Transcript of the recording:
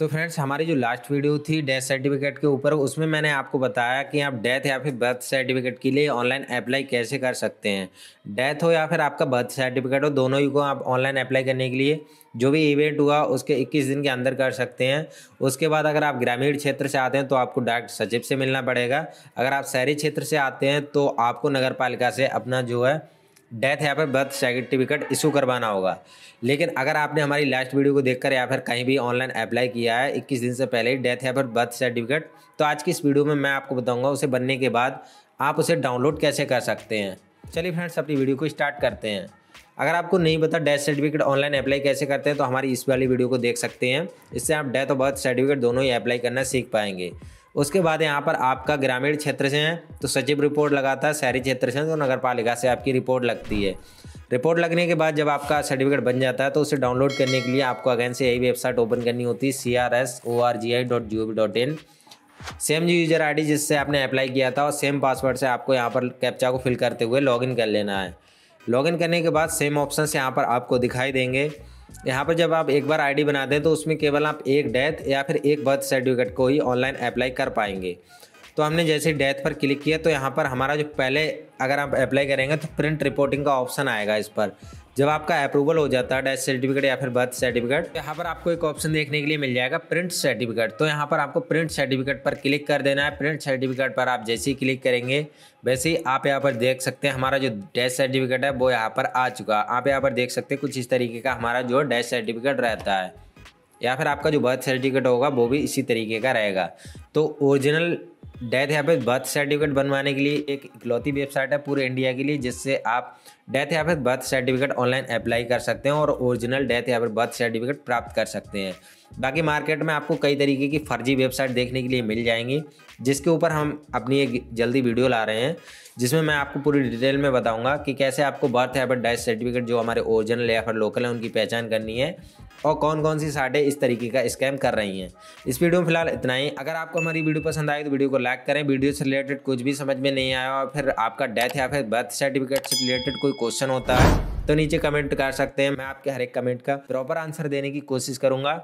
तो फ्रेंड्स हमारी जो लास्ट वीडियो थी डेथ सर्टिफिकेट के ऊपर, उसमें मैंने आपको बताया कि आप डेथ या फिर बर्थ सर्टिफिकेट के लिए ऑनलाइन अप्लाई कैसे कर सकते हैं। डेथ हो या फिर आपका बर्थ सर्टिफिकेट हो, दोनों ही को आप ऑनलाइन अप्लाई करने के लिए जो भी इवेंट हुआ उसके 21 दिन के अंदर कर सकते हैं। उसके बाद अगर आप ग्रामीण क्षेत्र से आते हैं तो आपको डायरेक्ट सचिव से मिलना पड़ेगा। अगर आप शहरी क्षेत्र से आते हैं तो आपको नगर पालिका से अपना जो है डेथ या फिर बर्थ सर्टिफिकेट इशू करवाना होगा। लेकिन अगर आपने हमारी लास्ट वीडियो को देखकर या फिर कहीं भी ऑनलाइन अप्लाई किया है 21 दिन से पहले ही डेथ या फिर बर्थ सर्टिफिकेट, तो आज की इस वीडियो में मैं आपको बताऊंगा उसे बनने के बाद आप उसे डाउनलोड कैसे कर सकते हैं। चलिए फ्रेंड्स अपनी वीडियो को स्टार्ट करते हैं। अगर आपको नहीं पता डेथ सर्टिफिकेट ऑनलाइन अप्लाई कैसे करते हैं तो हमारी इस वाली वीडियो को देख सकते हैं। इससे आप डेथ और बर्थ सर्टिफिकेट दोनों ही अप्लाई करना सीख पाएंगे। उसके बाद यहाँ पर आपका ग्रामीण क्षेत्र से हैं तो सचिव रिपोर्ट लगाता है, शहरी क्षेत्र से हैं तो नगर पालिका से आपकी रिपोर्ट लगती है। रिपोर्ट लगने के बाद जब आपका सर्टिफिकेट बन जाता है तो उसे डाउनलोड करने के लिए आपको अगेन से यही वेबसाइट ओपन करनी होती है, crs.orgi.gov.in। सेम यूजर आईडी जिससे आपने अप्लाई किया था और सेम पासवर्ड से आपको यहाँ पर कैप्चा को फिल करते हुए लॉगिन कर लेना है। लॉगिन करने के बाद सेम ऑप्शन से यहाँ पर आपको दिखाई देंगे। यहाँ पर जब आप एक बार आईडी बना दें तो उसमें केवल आप एक डेथ या फिर एक बर्थ सर्टिफिकेट को ही ऑनलाइन अप्लाई कर पाएंगे। तो हमने जैसे डेथ पर क्लिक किया तो यहाँ पर हमारा जो पहले अगर आप अप्लाई करेंगे तो प्रिंट रिपोर्टिंग का ऑप्शन आएगा। इस पर जब आपका अप्रूवल हो जाता है डेथ सर्टिफिकेट या फिर बर्थ सर्टिफिकेट, यहाँ पर आपको एक ऑप्शन देखने के लिए मिल जाएगा प्रिंट सर्टिफिकेट। तो यहाँ पर आपको प्रिंट सर्टिफिकेट पर क्लिक कर देना है। प्रिंट सर्टिफिकेट पर आप जैसे ही क्लिक करेंगे वैसे ही आप यहाँ पर देख सकते हैं हमारा जो डेथ सर्टिफिकेट है वो यहाँ पर आ चुका है। आप यहाँ पर देख सकते हैं कुछ इस तरीके का हमारा जो डेथ सर्टिफिकेट रहता है या फिर आपका जो बर्थ सर्टिफिकेट होगा वो भी इसी तरीके का रहेगा। तो ओरिजिनल डेथ या फिर बर्थ सर्टिफिकेट बनवाने के लिए एक इकलौती वेबसाइट है पूरे इंडिया के लिए जिससे आप डेथ या फिर बर्थ सर्टिफिकेट ऑनलाइन अप्लाई कर सकते हैं और ओरिजिनल डेथ या फिर बर्थ सर्टिफिकेट प्राप्त कर सकते हैं। बाकी मार्केट में आपको कई तरीके की फर्जी वेबसाइट देखने के लिए मिल जाएंगी जिसके ऊपर हम अपनी एक जल्दी वीडियो ला रहे हैं जिसमें मैं आपको पूरी डिटेल में बताऊंगा कि कैसे आपको बर्थ या फिर डेथ सर्टिफिकेट जो हमारे ओरिजिनल या फिर लोकल है उनकी पहचान करनी है और कौन कौन सी साइटें इस तरीके का स्कैम कर रही हैं। इस वीडियो में फिलहाल इतना ही। अगर आपको हमारी वीडियो पसंद आए तो वीडियो को लाइक करें। वीडियो से रिलेटेड कुछ भी समझ में नहीं आया और फिर आपका डेथ या फिर बर्थ सर्टिफिकेट से रिलेटेड कोई क्वेश्चन होता है तो नीचे कमेंट कर सकते हैं। मैं आपके हर एक कमेंट का प्रॉपर आंसर देने की कोशिश करूंगा।